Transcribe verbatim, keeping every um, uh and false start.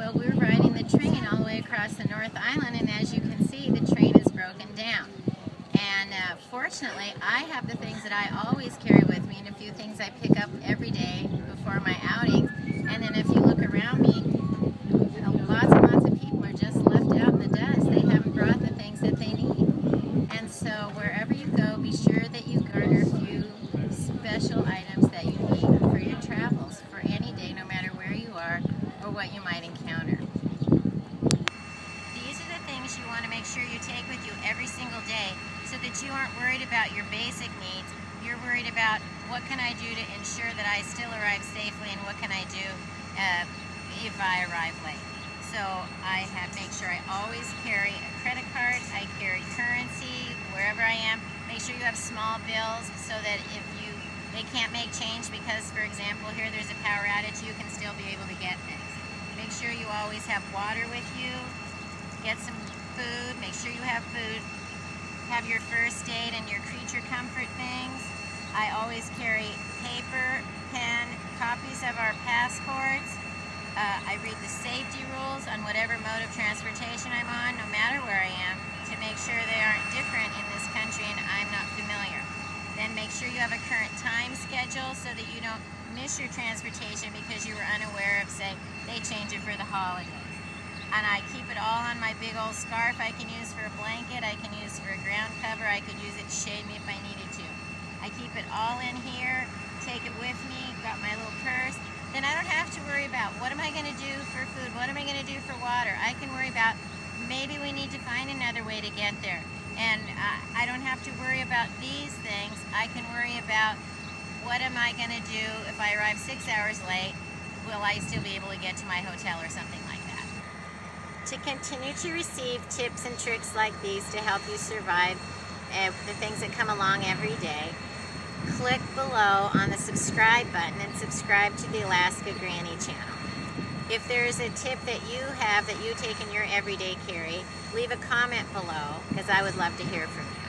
Well, we're riding the train all the way across the North Island, and as you can see, the train is broken down. And uh, fortunately, I have the things that I always carry with me, and a few things I pick up every day before my outings. And then if you look around me, lots and lots of people are just left out in the dust. They haven't brought the things that they need. And so wherever you go, be sure that you garner a few special items that you need for your travels, for any day, no matter where you are or what you might encounter. These are the things you want to make sure you take with you every single day, so that you aren't worried about your basic needs. You're worried about what can I do to ensure that I still arrive safely, and what can I do uh, if I arrive late. So I have make sure I always carry a credit card, I carry currency wherever I am. Make sure you have small bills so that if you they can't make change because, for example, here there's a power outage, you can still be able to get things. Make sure you always have water with you, get some food, make sure you have food. Have your first aid and your creature comfort things. I always carry paper, pen, copies of our passports. Uh, I read the safety rules on whatever mode of transportation I'm on, no matter where I am, to make sure they aren't different in this country and I'm not familiar. Then make sure you have a current time schedule so that you don't miss your transportation because you were unaware of, say, they change it for the holidays. And I keep it all on my big old scarf. I can use for a blanket, I can use for a ground cover, I could use it to shade me if I needed to. I keep it all in here, take it with me, got my little purse. Then I don't have to worry about what am I going to do for food, what am I going to do for water. I can worry about maybe we need to find another way to get there. And I don't have to worry about these things. I can worry about what am I going to do if I arrive six hours late, will I still be able to get to my hotel or something like that. To continue to receive tips and tricks like these to help you survive uh, the things that come along every day, click below on the subscribe button and subscribe to the Alaska Granny Channel. If there is a tip that you have that you take in your everyday carry, leave a comment below because I would love to hear from you.